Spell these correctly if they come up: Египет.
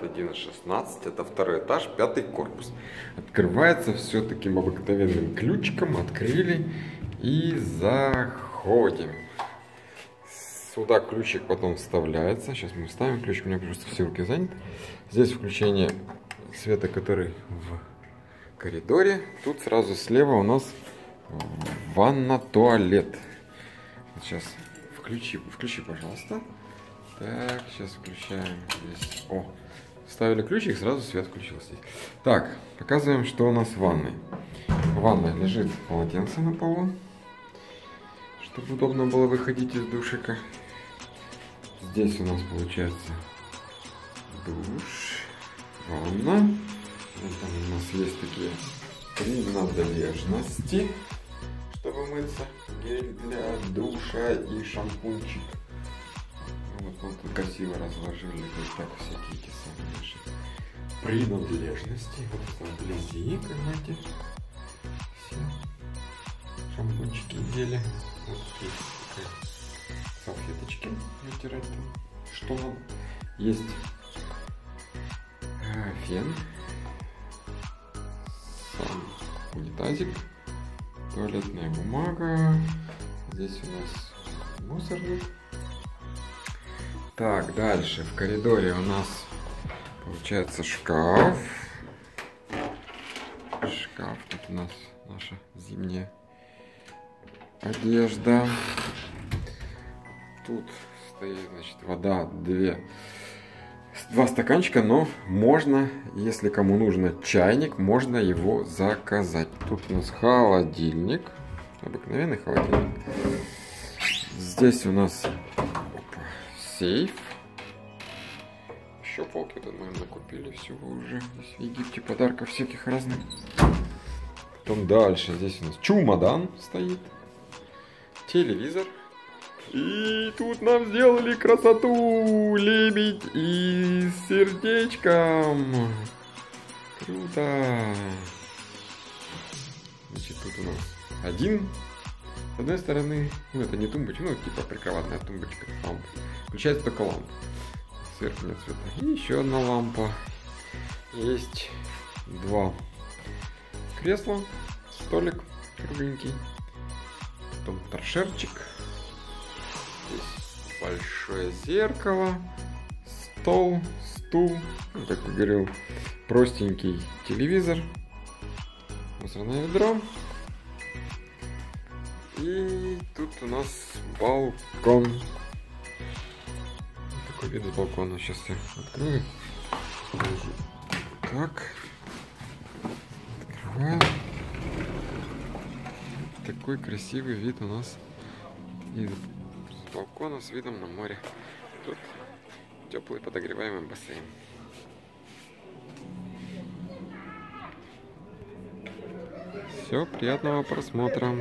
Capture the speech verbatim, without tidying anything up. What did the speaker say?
пятьдесят один и шестнадцать, это второй этаж, пятый корпус. Открывается все таким обыкновенным ключиком, открыли и заходим. Сюда ключик потом вставляется, сейчас мы вставим ключик, у меня просто все руки заняты. Здесь включение света, который в коридоре. Тут сразу слева у нас ванна-туалет. Сейчас включи, включи, пожалуйста. Так, сейчас включаем здесь. О, вставили ключик, сразу свет включился здесь. Так, показываем, что у нас в ванной. В ванной лежит полотенце на полу, чтобы удобно было выходить из душика. Здесь у нас получается душ, ванна. Вот там у нас есть такие принадлежности, чтобы мыться. Гель для душа и шампунчик. Вот, вот красиво разложили вот так всякие эти самые наши принадлежности. Вот там вблизи, понимаете, все шампунчики гели. Вот такие салфеточки вытирать там, что нам есть. Фен, сам унитазик, туалетная бумага. Здесь у нас мусорник. Так, дальше в коридоре у нас получается шкаф. Шкаф, тут у нас наша зимняя одежда. Тут стоит, значит, вода, две, два стаканчика, но можно, если кому нужно чайник, можно его заказать. Тут у нас холодильник, обыкновенный холодильник. Здесь у нас сейф. Еще полки тут, наверное, купили всего уже. Здесь в Египте подарков всяких разных. Потом дальше здесь у нас чемодан стоит. Телевизор. И тут нам сделали красоту. Лебедь и с сердечком. Круто. Значит, тут у нас один. С одной стороны, ну это не тумбочка, ну типа прикроватная тумбочка, лампа. Включается только лампа. Сверху нет цвета. И еще одна лампа. Есть два кресла, столик кругленький. Потом торшерчик. Здесь большое зеркало, стол, стул. Ну, как я говорил, простенький телевизор. Мусорное ведро. И тут у нас балкон. Такой вид с балкона. Сейчас я открою. Так. Открываем. Такой красивый вид у нас из балкона с видом на море. Тут теплый подогреваемый бассейн. Все, приятного просмотра.